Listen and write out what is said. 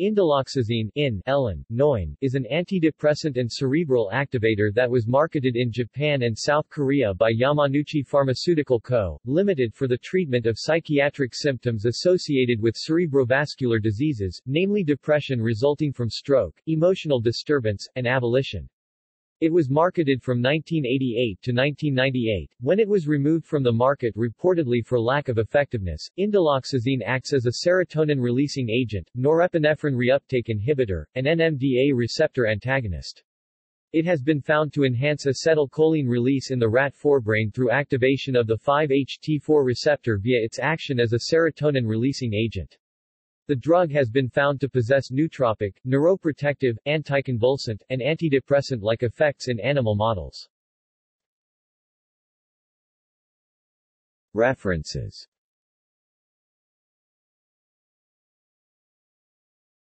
Indeloxazine is an antidepressant and cerebral activator that was marketed in Japan and South Korea by Yamanuchi Pharmaceutical Co., Ltd. for the treatment of psychiatric symptoms associated with cerebrovascular diseases, namely depression resulting from stroke, emotional disturbance, and avolition. It was marketed from 1988 to 1998, when it was removed from the market reportedly for lack of effectiveness. Indeloxazine acts as a serotonin-releasing agent, norepinephrine reuptake inhibitor, and NMDA receptor antagonist. It has been found to enhance acetylcholine release in the rat forebrain through activation of the 5-HT4 receptor via its action as a serotonin-releasing agent. The drug has been found to possess nootropic, neuroprotective, anticonvulsant, and antidepressant-like effects in animal models. References